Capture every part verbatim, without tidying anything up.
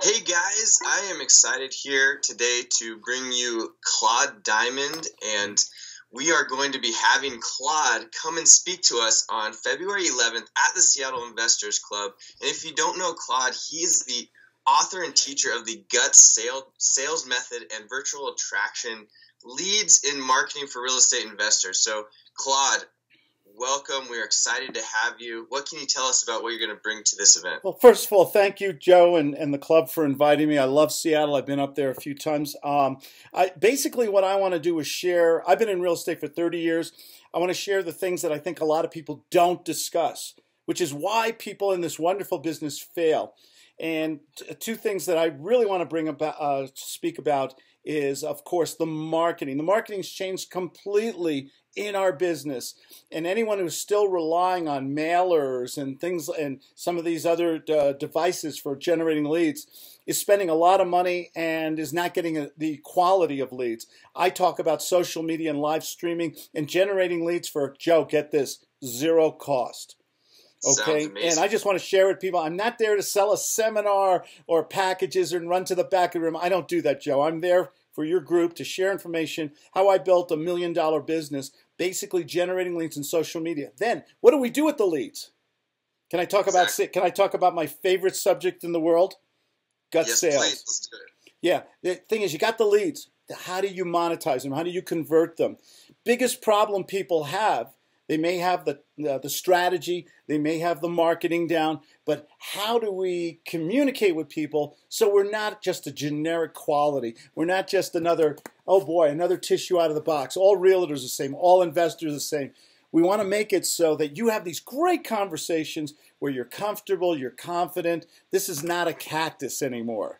Hey guys, I am excited here today to bring you Claude Diamond, and we are going to be having Claude come and speak to us on February eleventh at the Seattle Investors Club. And if you don't know Claude, he is the author and teacher of the GUTS Sales Method and Virtual Attraction Leads in Marketing for Real Estate Investors. So Claude, welcome. We're excited to have you. What can you tell us about what you're going to bring to this event? Well, first of all, thank you, Joe, and, and the club for inviting me. I love Seattle. I've been up there a few times. Um, I, basically, what I want to do is share. I've been in real estate for thirty years. I want to share the things that I think a lot of people don't discuss, which is why people in this wonderful business fail. And two things that I really want to bring about, uh, speak about is, of course, the marketing. The marketing's changed completely in our business, and anyone who's still relying on mailers and things and some of these other uh, devices for generating leads is spending a lot of money and is not getting a, the quality of leads. I talk about social media and live streaming and generating leads for, Joe, get this, zero cost. Okay, and I just want to share with people, I'm not there to sell a seminar or packages and run to the back of the room. I don't do that, Joe. I'm there for your group to share information, how I built a million dollar business, basically generating leads in social media. Then, what do we do with the leads? Can I talk about, can I talk about my favorite subject in the world? Gut yes, sales. Please, let's do it. Yeah, the thing is, you got the leads. How do you monetize them? How do you convert them? Biggest problem people have, they may have the, uh, the strategy, they may have the marketing down, but how do we communicate with people so we're not just a generic quality? We're not just another, oh boy, another tissue out of the box. All realtors are the same. All investors are the same. We want to make it so that you have these great conversations where you're comfortable, you're confident. This is not a cactus anymore.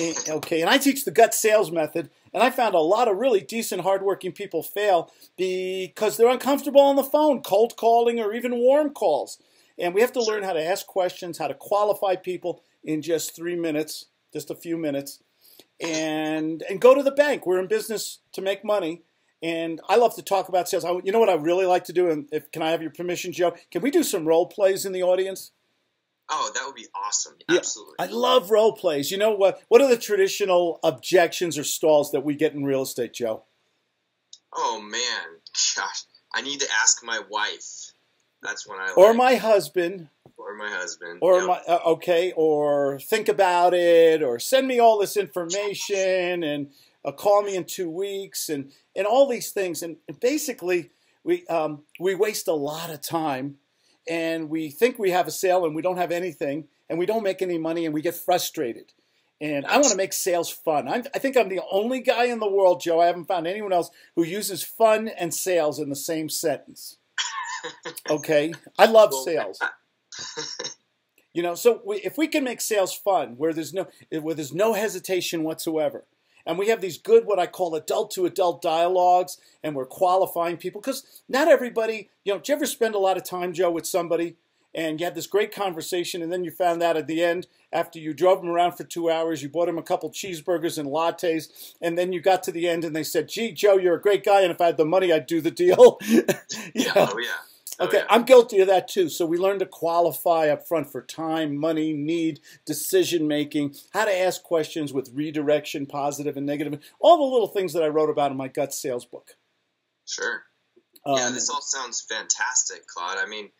And, okay, and I teach the GUTS Sales Method, and I found a lot of really decent, hardworking people fail because they're uncomfortable on the phone, cold calling or even warm calls. And we have to learn how to ask questions, how to qualify people in just three minutes, just a few minutes, and and go to the bank. We're in business to make money, and I love to talk about sales. I, you know what I really like to do, and if can I have your permission, Joe? Can we do some role plays in the audience? Oh, that would be awesome. Absolutely. Yeah, I love role plays. You know what? What are the traditional objections or stalls that we get in real estate, Joe? Oh, man. Gosh. I need to ask my wife. That's when I like. Or my husband. Or my husband. Or yep. my, uh, okay, or think about it, or send me all this information, and uh, call me in two weeks, and, and all these things. And, and basically, we, um, we waste a lot of time. And we think we have a sale and we don't have anything and we don't make any money and we get frustrated. And I want to make sales fun. I'm, I think I'm the only guy in the world, Joe, I haven't found anyone else who uses fun and sales in the same sentence. Okay? I love sales. You know, so we, if we can make sales fun where there's no, where there's no hesitation whatsoever, and we have these good, what I call adult-to-adult dialogues, and we're qualifying people. Because not everybody, you know, do you ever spend a lot of time, Joe, with somebody, and you had this great conversation, and then you found out at the end, after you drove them around for two hours, you bought them a couple cheeseburgers and lattes, and then you got to the end, and they said, gee, Joe, you're a great guy, and if I had the money, I'd do the deal. you yeah, know? Oh, yeah. Oh, okay, yeah. I'm guilty of that, too. So we learn to qualify up front for time, money, need, decision-making, how to ask questions with redirection, positive and negative, all the little things that I wrote about in my GUTS Sales book. Sure. Um, yeah, this all sounds fantastic, Claude. I mean,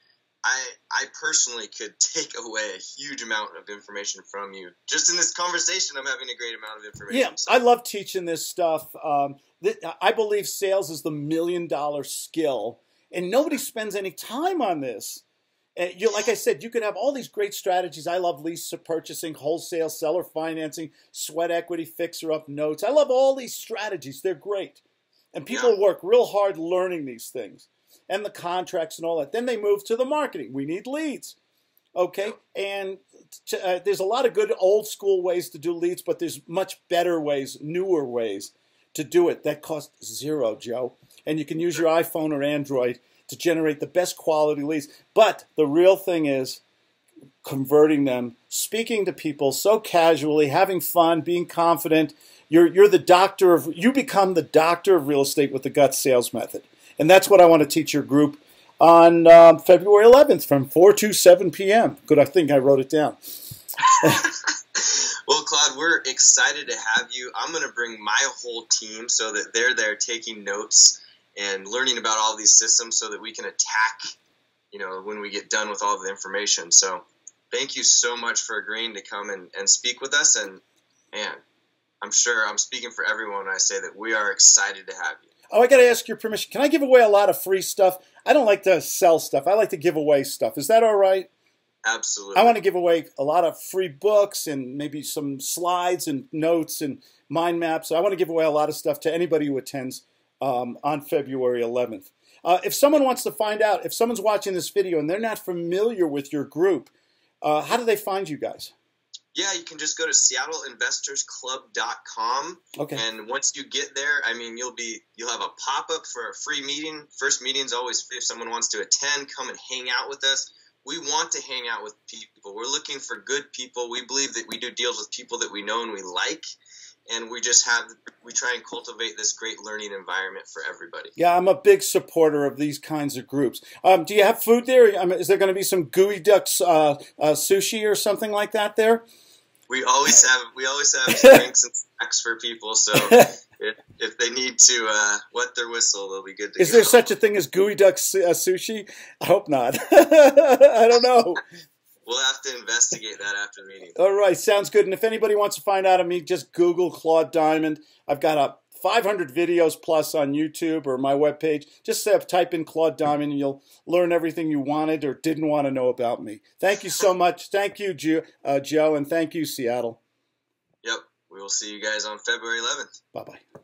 I, I personally could take away a huge amount of information from you. Just in this conversation, I'm having a great amount of information. Yeah, so. I love teaching this stuff. Um, th I believe sales is the million-dollar skill. And nobody spends any time on this. And you, like I said, you can have all these great strategies. I love lease purchasing, wholesale, seller financing, sweat equity, fixer-up notes. I love all these strategies. They're great. And people work real hard learning these things and the contracts and all that. Then they move to the marketing. We need leads. Okay? And to, uh, there's a lot of good old-school ways to do leads, but there's much better ways, newer ways to do it. That costs zero, Joe. And you can use your iPhone or Android to generate the best quality leads. But the real thing is converting them, speaking to people so casually, having fun, being confident. You're, you're the doctor of, you become the doctor of real estate with the GUTS Sales Method. And that's what I want to teach your group on um, February eleventh from four to seven P M Good, I think I wrote it down. Claude, we're excited to have you. I'm going to bring my whole team so that they're there taking notes and learning about all these systems so that we can attack, you know, when we get done with all the information. So thank you so much for agreeing to come and, and speak with us. And, and I'm sure I'm speaking for everyone when I say that we are excited to have you. Oh, I got to ask your permission. Can I give away a lot of free stuff? I don't like to sell stuff. I like to give away stuff. Is that all right? Absolutely. I want to give away a lot of free books and maybe some slides and notes and mind maps. I want to give away a lot of stuff to anybody who attends um, on February eleventh. Uh, if someone wants to find out, if someone's watching this video and they're not familiar with your group, uh, how do they find you guys? Yeah, you can just go to Seattle Investors Club dot com, okay. And once you get there, I mean, you'll be you'll have a pop up for a free meeting. First meeting's always free. If someone wants to attend, come and hang out with us. We want to hang out with people. We're looking for good people. We believe that we do deals with people that we know and we like, and we just have we try and cultivate this great learning environment for everybody. Yeah, I'm a big supporter of these kinds of groups. Um, do you have food there? I mean, is there going to be some gooey ducks uh, uh, sushi or something like that there? We always have we always have drinks and snacks for people, so if, if they need to uh, wet their whistle, they'll be good to go. Is there such a thing as gooey duck su uh, sushi? I hope not. I don't know. We'll have to investigate that after the meeting. All right, sounds good. And if anybody wants to find out of me, just Google Claude Diamond. I've got a five hundred videos plus on YouTube or my webpage. Just type in Claude Diamond and you'll learn everything you wanted or didn't want to know about me. Thank you so much. Thank you, Joe, uh, Joe, and thank you, Seattle. Yep. We will see you guys on February eleventh. Bye-bye.